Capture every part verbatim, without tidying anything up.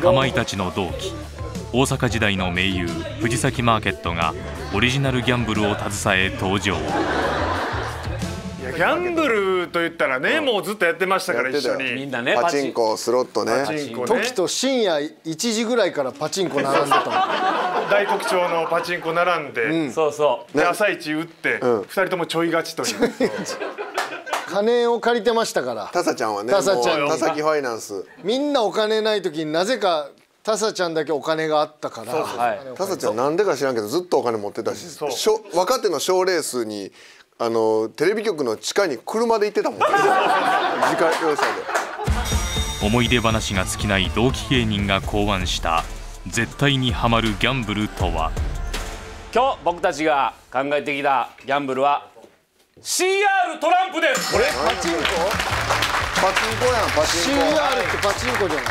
かまいたちの同期、大阪時代の盟友藤崎マーケットがオリジナルギャンブルを携え登場。いやギャンブルと言ったらね、うん、もうずっとやってましたから一緒にみんなね、パチンコスロットね、時と深夜いちじぐらいからパチンコ並んでた大黒町のパチンコ並んで、うん、そうそうで朝一打って、うん、ふたりともちょい勝ちという金を借りてましたから。タサちゃんはね、タサちゃん、タサキファイナンス。みんなお金ない時になぜかタサちゃんだけお金があったから。そうそう、はい、タサちゃんなんでか知らんけどずっとお金持ってたし、若手のショーレースにあのテレビ局の地下に車で行ってたもん。自家用車で。思い出話が尽きない同期芸人が考案した絶対にハマるギャンブルとは。今日僕たちが考えてきたギャンブルは。シーアール トランプです。これパチンコ？パチンコやん、パチンコ。シーアール ってパチンコじゃない。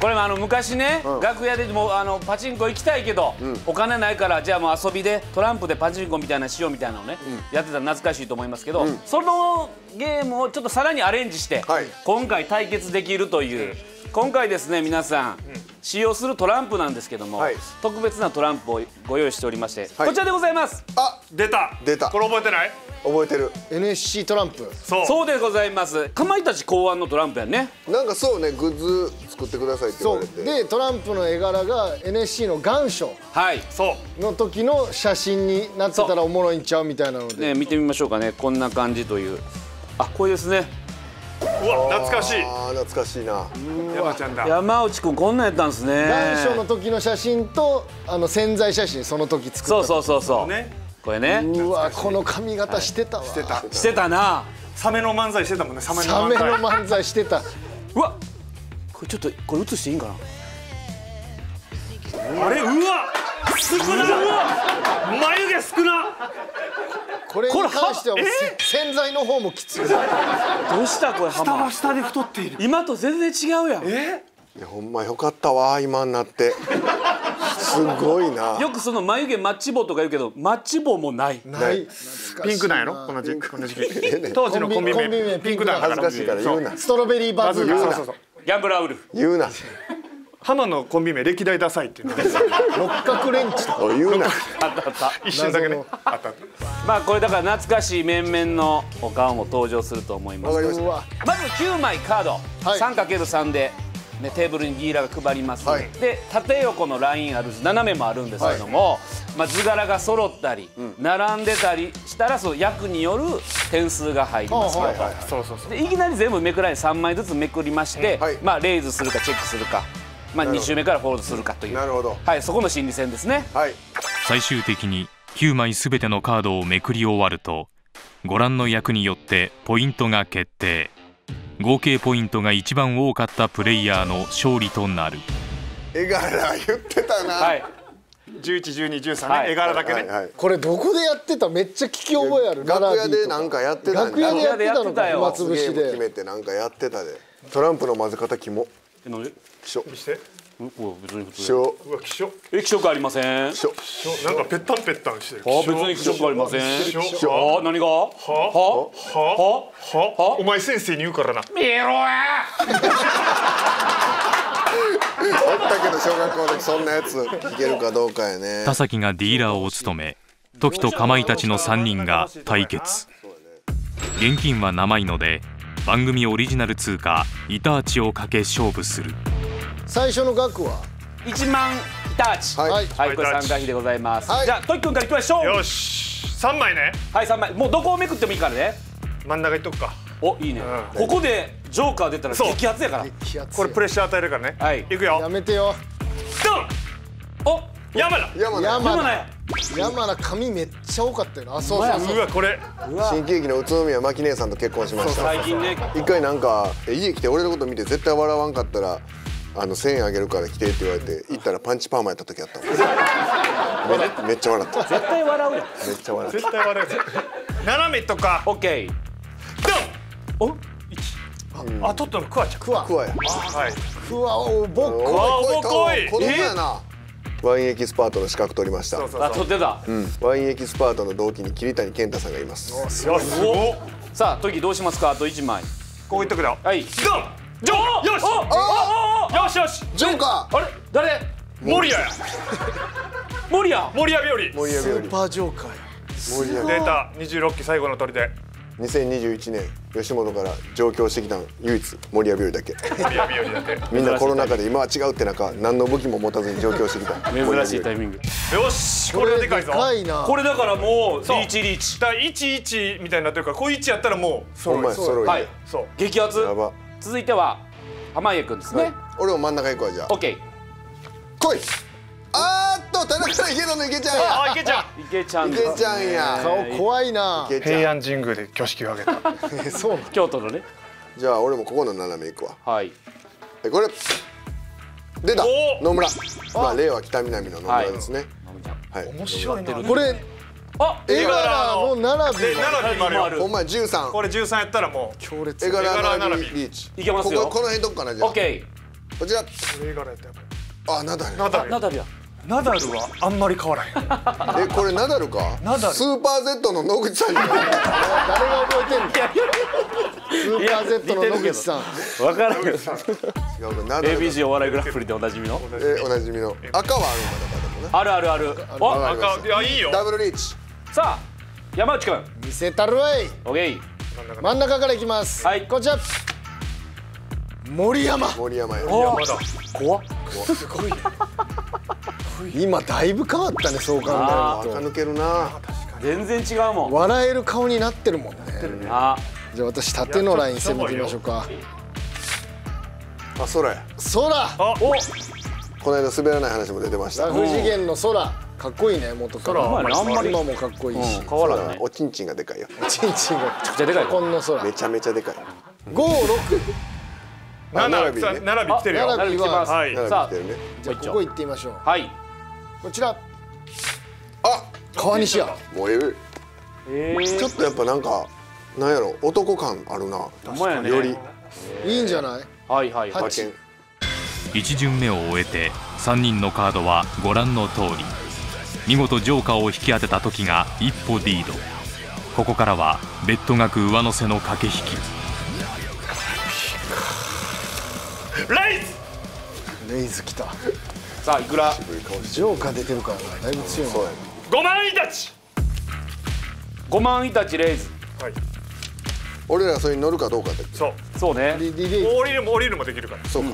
これもあの昔ね、うん、楽屋でもうあのパチンコ行きたいけど、うん、お金ないからじゃあもう遊びでトランプでパチンコみたいなしようみたいなのね、うん、やってたら懐かしいと思いますけど、うん、そのゲームをちょっとさらにアレンジして、はい、今回対決できるという。今回ですね皆さん、うん、使用するトランプなんですけども、はい、特別なトランプをご用意しておりまして、はい、こちらでございます。あ、出た出た。これ覚えてない？覚えてる エヌエスシー トランプ。そうそうでございます。かまいたち考案のトランプやね。なんかそうね、グッズ作ってくださいって言われて、でトランプの絵柄が エヌエスシー の願書の時の写真になってたらおもろいんちゃうみたいなのでね、見てみましょうかね。こんな感じという、あ、これですね。うわ、懐かしい。あ、懐かしいな。山ちゃんだ。山内くんこんなんやったんですね。願書の時の写真とあの宣材写真、その時作った。そうそうそうそうね。これね、うわ、この髪型してたわ、してたしてたな。サメの漫才してたもんね。サメの漫才してた。うわ、これちょっとこれ映していいんかな。あれ、うわ、少な、眉毛少な。これに関しては洗剤の方もきつい。どうしたこれ、下は下で太っている。今と全然違うやん。え、いや、ほんまよかったわ今になって。すごいな。よくその眉毛マッチ棒とか言うけど、マッチ棒もない。ない。ピンクなんやろ、この時期。当時のコンビ名ピンクだから。恥ずかしいから言うな。ストロベリーバズーカ。そうそうそう。ギャンブラーウルフ。言うな。浜のコンビ名歴代ダサいっていうの。六角レンチと言うな。あったあった。一瞬だけね。あった。まあこれだから懐かしい面々のお顔も登場すると思います。まずきゅうまいカード、さんかけるさんで。ね、テーブルにギーラが配ります、はい、で縦横のラインあるし斜めもあるんですけども、はい、まあ、図柄が揃ったり、うん、並んでたりしたらその役による点数が入りますからいきなり全部めくられさんまいずつめくりまして、うん、はい、まあ、レイズするかチェックするか、まあ、に周目からフォールドするかという、はい、そこの心理戦ですね、はい、最終的にきゅうまい全てのカードをめくり終わるとご覧の役によってポイントが決定。合計ポイントが一番多かったプレイヤーの勝利となる。絵柄言ってたな。はい。じゅういち、じゅうに、じゅうさんね、はい、絵柄だけね、はい、はい、これどこでやってた？めっちゃ聞き覚えある。楽屋でなんかやってた。楽屋でやってたのか。暇つぶしで決めてなんかやってたで。トランプの混ぜ方キモ。え、なんで？きしょ。見して。うわ、別に普通。きしょ。うわ、きしょ。え、きしょくありません。きしょ。なんかペッタンペッタンしてる。あ、別にきしょくありません。きしょ。あ、何が？は？は？は？は？お前先生に言うからな。見ろや。おったけど小学校の時そんなやつ聞けるかどうかやね。田崎がディーラーを務め、トキとかまいたちのさんにんが対決。現金は生いので、番組オリジナル通貨イターチをかけ勝負する。最初の額はいちまんイターチ。はい、はい、これ参加費でございます。じゃあトキ君からいきましょう。よし、さんまいね。はい、さんまい。もうどこをめくってもいいからね。真ん中いっとくか。お、いいね。ここでジョーカー出たら激アツやから。これプレッシャー与えるからね。はい。いくよ。やめてよ。ドン。お、山名。山名。山名。山名髪めっちゃ多かったよな。あ、そうそうそう。うわ、これ。新喜劇の宇都宮牧姉さんと結婚しました。最近ね。一回なんか家来て俺のこと見て絶対笑わんかったら。あのせんえんあげるから来てって言われて行ったらパンチパーマやった時あったもん。めっちゃ笑った。絶対笑うやん。めっちゃ笑った。絶対笑う。斜めとか。オッケー。ドン。お、一。あ、取ったのクワちゃん。クワ。クワや。はい。クワおぼっこい。この子やな。ワインエキスパートの資格取りました。あ、取ってた。うん。ワインエキスパートの同期に桐谷健太さんがいます。すごい。さあ、トキどうしますか。あと一枚。こう言っとくだ。はい。ゴー。ジョー。よし。よしよし。ジョーか。あれ、誰？森谷や。森谷。森谷日和。スーパージョーカーや。森谷。出た。二十六期最後の砦。にせんにじゅういちねん吉本から上京してきたの唯一守谷日和だけ。みんなコロナ禍で今は違うって中何の武器も持たずに上京してきた珍しいタイミング。よし、これはでかいぞ。これだからもうリーチリーチだいちいちみたいになってるから、こういちやったらもう揃い揃い。はい、激アツ。続いては濱家君ですね。俺も真ん中行くわ。じゃあ OK 来い。あーっと、田中さん、池野の池ちゃんや。あ、池ちゃん。池ちゃん。池ちゃんや。顔怖いな。平安神宮で挙式を挙げた。そう。京都のね。じゃあ、俺もここの斜めいくわ。はい。え、これ。出た。野村。まあ、令和北南の野村ですね。はい。面白いな。これ。あ、絵柄の並び。並びある。お前十三。これ十三やったらもう。強烈。絵柄並びリーチ。いけますよ。ここの辺どっかなじゃ。オッケー。こちら。絵柄やった。あ、ナダル。ナダル。ナダルや。ナダルはあんまり変わらへん。え、これナダルか。スーパー Z の野口さん。誰が覚えてんの。スーパー Z の野口さん。わからんけど。エービージー お笑いグランプリでおなじみの。え、おなじみの。赤はあるんだ。あるあるある。あ、赤。いや、いいよ。ダブルリーチ。さあ、山内くん。見せたるわい。オッケー。真ん中からいきます。はい、こちら。森山。森山や。森山だ。怖っ。すごいね。今だいぶ変わったね、そう考えると。垢抜けるな。全然違うもん。笑える顔になってるもんね。じゃあ私縦のライン攻めてみましょうか。あ、空や。空。お。この間滑らない話も出てました。不次元の空、かっこいいね、元から。今もかっこいいし。変わらない。おちんちんがでかいよ。おちんちんが。めちゃくちゃでかい。こんな空。めちゃめちゃでかい。五六。並び来てるよ。並び来てます。さあ、じゃあここ行ってみましょう。はい。こちら。あ、川西や。もうええ。ちょっとやっぱなんか、なんやろ、男感あるな。より。いいんじゃない。はいはいはい。一巡目を終えて、三人のカードはご覧の通り。見事ジョーカーを引き当てた時が一歩リード。ここからは、ベッド額上乗せの駆け引き。レイズ。レイズきた。さあ、いくらジョーカー出てるからだいぶ強い。ごまんイタチ。ごまんイタチレイズ。はい、俺らそれに乗るかどうかって。そうそうね。降りるも降りるもできるから。そうか、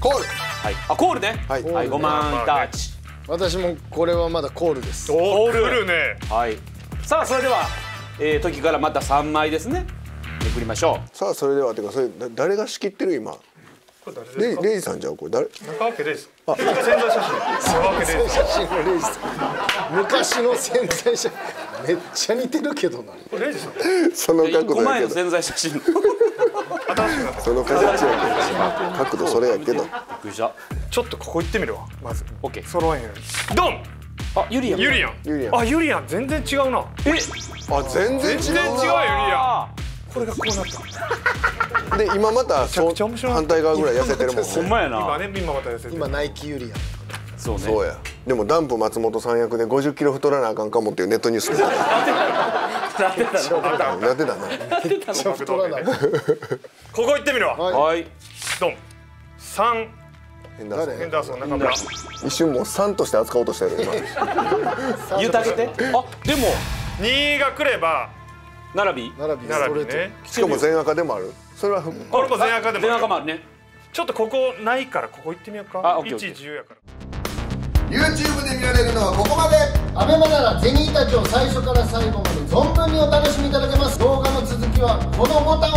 コール。はい、あ、コールね。はい、ごまんイタチ。私もこれはまだコールです。コールね。はい、さあそれでは時からまたさんまいですね、めくりましょう。さあそれでは、てかそれ誰が仕切ってる今。レイ、レイさんじゃん、これ誰？中脇レイです。あ、宣材写真。中脇レイです。写真のレイです。昔の宣材写真。めっちゃ似てるけどな。これレイですよ。その角度やけど。いっこまえの宣材写真。その形やけど。角度それやけど。ちょっとここ行ってみるわ。まず。オッケー。揃えへん。ドン。あ、ユリアン。ユリアン。ユリアン。あ、ユリアン全然違うな。え？あ、全然違う。全然違うユリアン。これがこうなった。で今また反対側ぐらい痩せてるもんね。ほんまやな。今ね、今また痩せてる。今ナイキユリアン。そうね。そうや。でもダンプ松本さん役でごじゅっキロ太らなあかんかもっていうネットニュース。なってた。なってたね。なってたね。太らない。ここ行ってみろ。はい。ドン。三。ヘンダーソン中村。一瞬もう三として扱おうとしてる今。言うたげて。あ、でも二が来れば。並び並びね。しかも全赤でもある。それはこれも全赤でも全赤もあるね。ちょっとここないからここ行ってみようか。いちじゅうやから YouTube で見られるのはここまで。アベマならゼニイタチを最初から最後まで存分にお楽しみいただけます。動画の続きはこのボタン